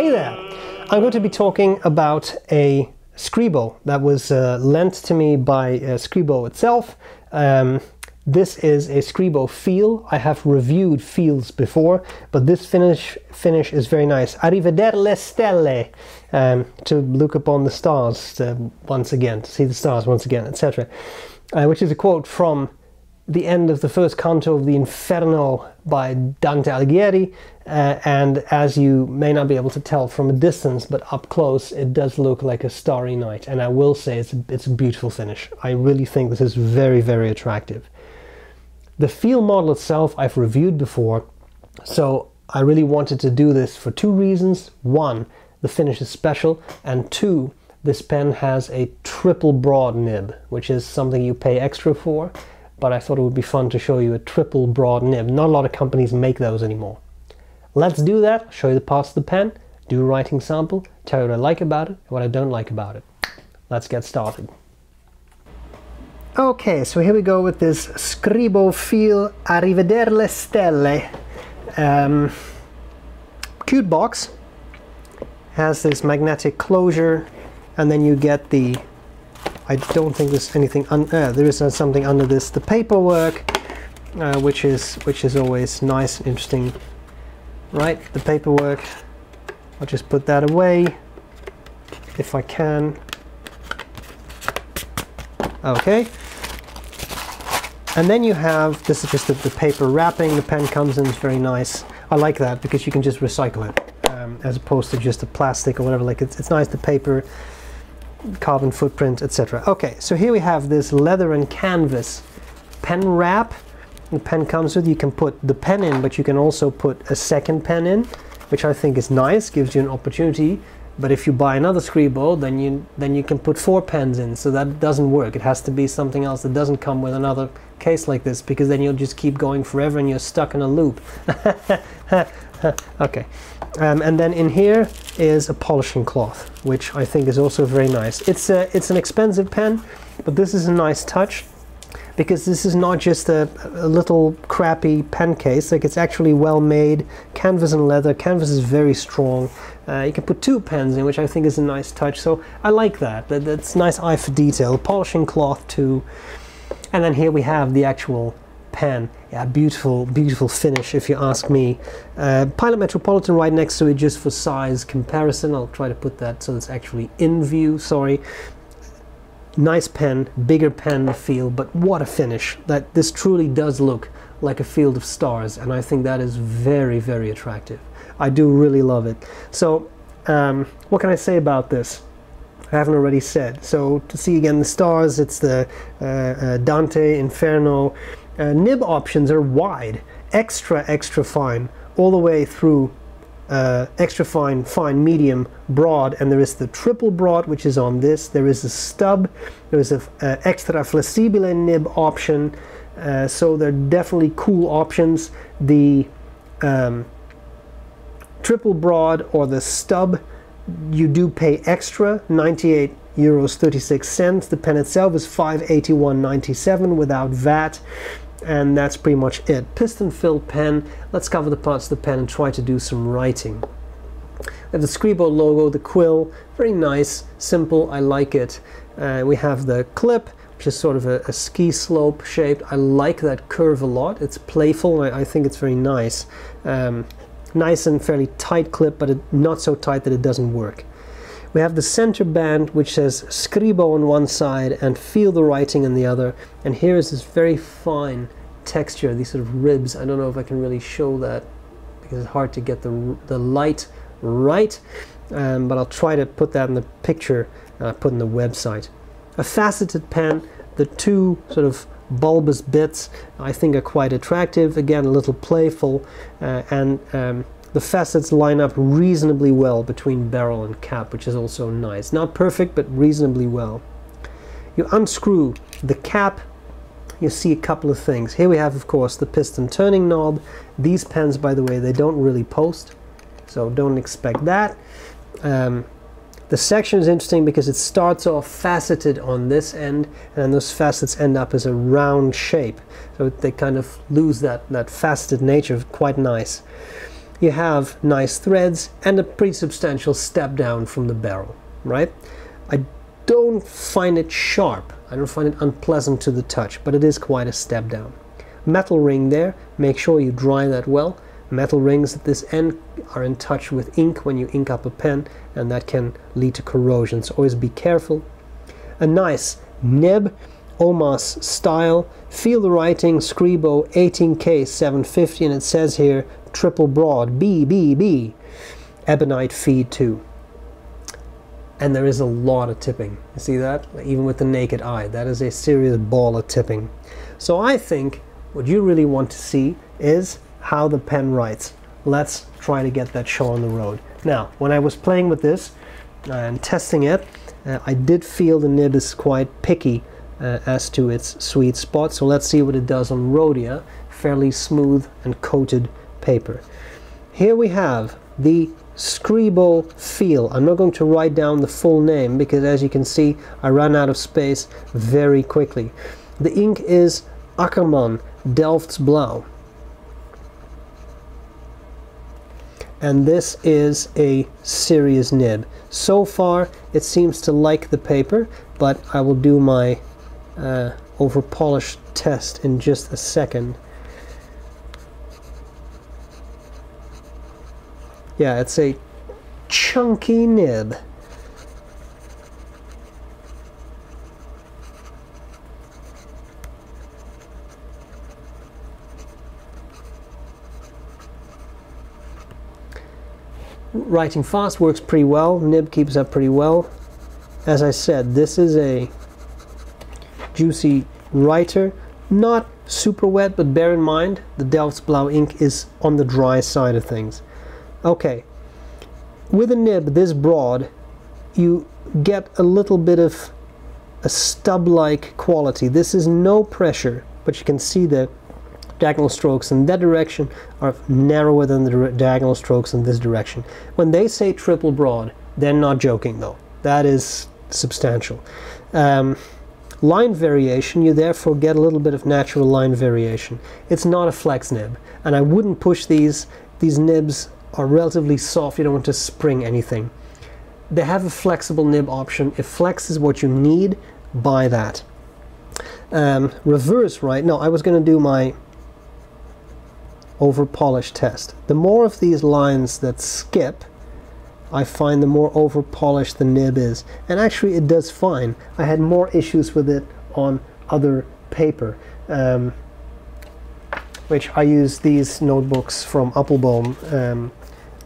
Hey there! I'm going to be talking about a Scribo that was lent to me by Scribo itself. This is a Scribo Feel. I have reviewed Feels before, but this finish is very nice. Reveder le stelle, to look upon the stars once again, to see the stars once again, etc. Which is a quote from the end of the first canto of the Inferno by Dante Alighieri, and as you may not be able to tell from a distance, but up close it does look like a starry night, and I will say it's a beautiful finish. I really think this is very, very attractive. The Feel model itself I've reviewed before, so I really wanted to do this for two reasons. One, the finish is special, and two, this pen has a triple broad nib, which is something you pay extra for. But I thought it would be fun to show you a triple broad nib. Not a lot of companies make those anymore. Let's do that. I'll show you the parts of the pen, do a writing sample, tell you what I like about it and what I don't like about it. Let's get started. Okay, so here we go with this Scribo Feel Reveder le stelle. Cute box. Has this magnetic closure, and then you get the, I don't think there's anything, there is something under this, the paperwork, which is always nice and interesting, right? The paperwork, I'll just put that away, if I can. Okay. And then you have, this is just the paper wrapping, the pen comes in, it's very nice. I like that because you can just recycle it, as opposed to just the plastic or whatever, like it's nice, the paper, carbon footprint, etc. Okay, so here we have this leather and canvas pen wrap. The pen comes with, you can put the pen in, but you can also put a second pen in, which I think is nice, gives you an opportunity. But if you buy another Scribo, then you can put four pens in, so that doesn't work. It has to be something else that doesn't come with another case like this, because then you'll just keep going forever and you're stuck in a loop. Okay, and then in here is a polishing cloth, which I think is also very nice. It's an expensive pen, but this is a nice touch, because this is not just a little crappy pen case. Like, it's actually well made, canvas and leather. Canvas is very strong. You can put two pens in, which I think is a nice touch. So I like that. That's nice eye for detail. Polishing cloth too, and then here we have the actual pen. Yeah, beautiful, beautiful finish if you ask me. Pilot Metropolitan right next to it just for size comparison. I'll try to put that so it's actually in view, sorry. Nice pen, bigger pen Feel, but what a finish. That this truly does look like a field of stars, and I think that is very, very attractive. I do really love it. So what can I say about this? I haven't already said. So to see again the stars, it's the Dante, Inferno. Nib options are wide, extra fine, all the way through extra fine, fine, medium, broad, and there is the triple broad, which is on this. There is a stub, there is an extra flexible nib option, so they're definitely cool options. The triple broad or the stub, you do pay extra, €98.36. The pen itself is €581.97 without VAT. And that's pretty much it. Piston filled pen. Let's cover the parts of the pen and try to do some writing. We have the Scribo logo, the quill, very nice, simple, I like it. We have the clip, which is sort of a ski slope shaped. I like that curve a lot. It's playful, I think it's very nice. Nice and fairly tight clip, but not so tight that it doesn't work. We have the center band, which says Scribo on one side and Feel the writing on the other. And here is this very fine texture, these sort of ribs. I don't know if I can really show that because it's hard to get the light right. But I'll try to put that in the picture and I put in the website. A faceted pen, the two sort of bulbous bits I think are quite attractive. Again, a little playful, the facets line up reasonably well between barrel and cap, which is also nice. Not perfect, but reasonably well. You unscrew the cap, you see a couple of things. Here we have, of course, the piston turning knob. These pens, by the way, they don't really post, so don't expect that. The section is interesting because it starts off faceted on this end, and those facets end up as a round shape. So they kind of lose that faceted nature, quite nice. you have nice threads and a pretty substantial step down from the barrel, right? I don't find it sharp, I don't find it unpleasant to the touch, but it is quite a step down. Metal ring there, make sure you dry that well. Metal rings at this end are in touch with ink when you ink up a pen, and that can lead to corrosion, so always be careful. A nice nib, Omas style. Feel the writing, Scribo 18K750, and it says here triple broad, BBB, Ebonite feed 2. And there is a lot of tipping. You see that? Even with the naked eye, that is a serious ball of tipping. So I think what you really want to see is how the pen writes. Let's try to get that show on the road. Now, when I was playing with this and testing it, I did feel the nib is quite picky as to its sweet spot. So let's see what it does on Rhodia, fairly smooth and coated paper. Here we have the Scribo Feel. I'm not going to write down the full name because, as you can see, I ran out of space very quickly. The ink is Akkerman Delfts Blauw. And this is a serious nib. So far it seems to like the paper, but I will do my over polish test in just a second. Yeah, it's a chunky nib. Writing fast works pretty well, nib keeps up pretty well. As I said, this is a juicy writer, not super wet, but bear in mind the Delfts Blauw ink is on the dry side of things. Okay, with a nib this broad, you get a little bit of a stub-like quality. This is no pressure, but you can see that diagonal strokes in that direction are narrower than the diagonal strokes in this direction. When they say triple broad, they're not joking though. That is substantial. Line variation, you therefore get a little bit of natural line variation. It's not a flex nib, and I wouldn't push these. These nibs are relatively soft, you don't want to spring anything. They have a flexible nib option. If flex is what you need, buy that. Reverse, right? No, I was going to do my over polish test. The more of these lines that skip, I find the more over polished the nib is. And actually it does fine. I had more issues with it on other paper, which I use these notebooks from Appelboom.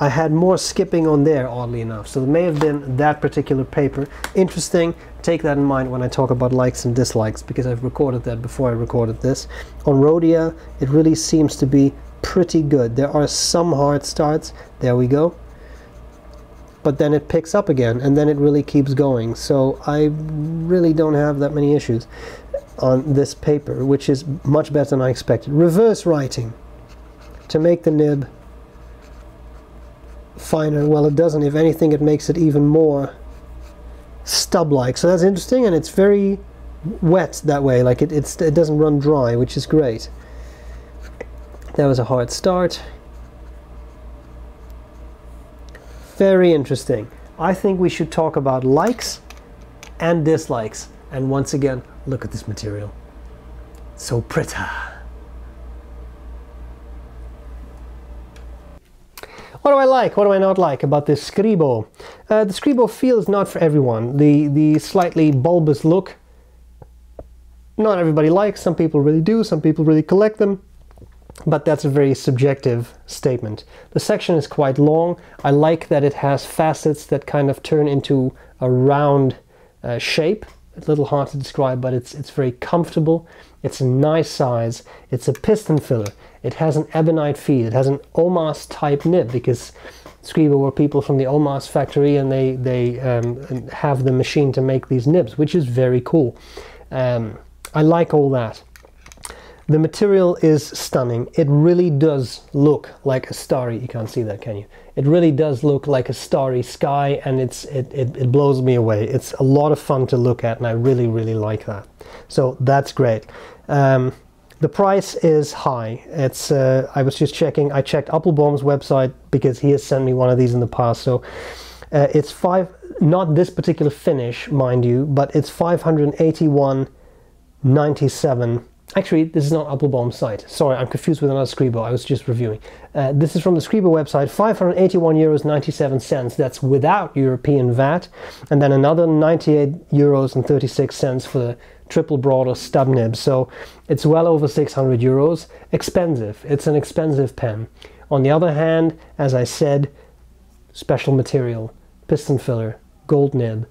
I had more skipping on there, oddly enough. So it may have been that particular paper. Interesting. Take that in mind when I talk about likes and dislikes, because I've recorded that before I recorded this. On Rhodia, it really seems to be pretty good. There are some hard starts. There we go. But then it picks up again, and then it really keeps going. So I really don't have that many issues on this paper, which is much better than I expected. Reverse writing to make the nib finer. Well, it doesn't. If anything, it makes it even more stub-like. So that's interesting, and it's very wet that way. Like it doesn't run dry, which is great. That was a hard start. Very interesting. I think we should talk about likes and dislikes. And once again, look at this material. So pretty. What do I like, what do I not like about this Scribo? The Scribo Feel is not for everyone. The slightly bulbous look, not everybody likes. Some people really do, some people really collect them, but that's a very subjective statement. The section is quite long. I like that it has facets that kind of turn into a round shape. A little hard to describe, but it's very comfortable. It's a nice size. It's a piston filler. It has an Ebonite feed. It has an Omas type nib, because Scribo were people from the Omas factory, and they have the machine to make these nibs, which is very cool. I like all that. The material is stunning. It really does look like a starry, you can't see that, can you? It really does look like a starry sky, and it blows me away. It's a lot of fun to look at, and I really, really like that. So that's great. The price is high. It's I was just checking. I checked Appelboom's website because he has sent me one of these in the past. So it's not this particular finish, mind you, but it's 581.97. Actually, this is not Appelboom's site. Sorry, I'm confused with another Scribo. I was just reviewing. This is from the Scribo website, €581.97. That's without European VAT. And then another €98.36 for the triple broader stub nib. So it's well over €600. Expensive. It's an expensive pen. On the other hand, as I said, special material, piston filler, gold nib,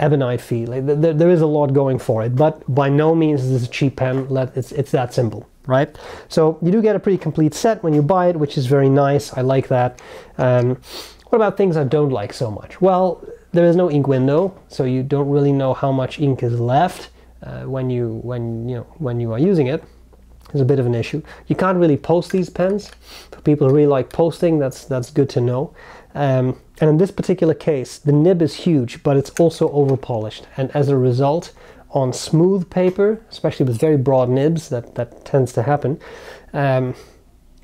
Ebonite feel. There is a lot going for it, but by no means is this a cheap pen. It's that simple, right? So you do get a pretty complete set when you buy it, which is very nice. I like that. What about things I don't like so much? Well, there is no ink window, so you don't really know how much ink is left when you are using it. It's a bit of an issue. You can't really post these pens. For people who really like posting, that's good to know. And in this particular case, the nib is huge, but it's also overpolished, and as a result, on smooth paper, especially with very broad nibs, that tends to happen.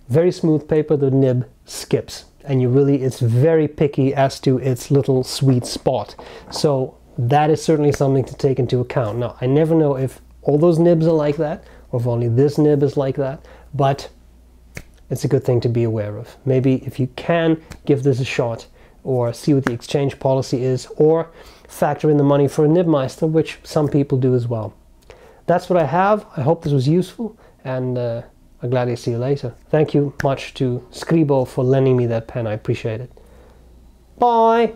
Very smooth paper, the nib skips, and it's very picky as to its little sweet spot. So that is certainly something to take into account. Now, I never know if all those nibs are like that, or if only this nib is like that, but it's a good thing to be aware of. Maybe if you can, give this a shot, or see what the exchange policy is, or factor in the money for a nibmeister, which some people do as well. That's what I have. I hope this was useful, and I'm glad to see you later. Thank you much to Scribo for lending me that pen. I appreciate it. Bye!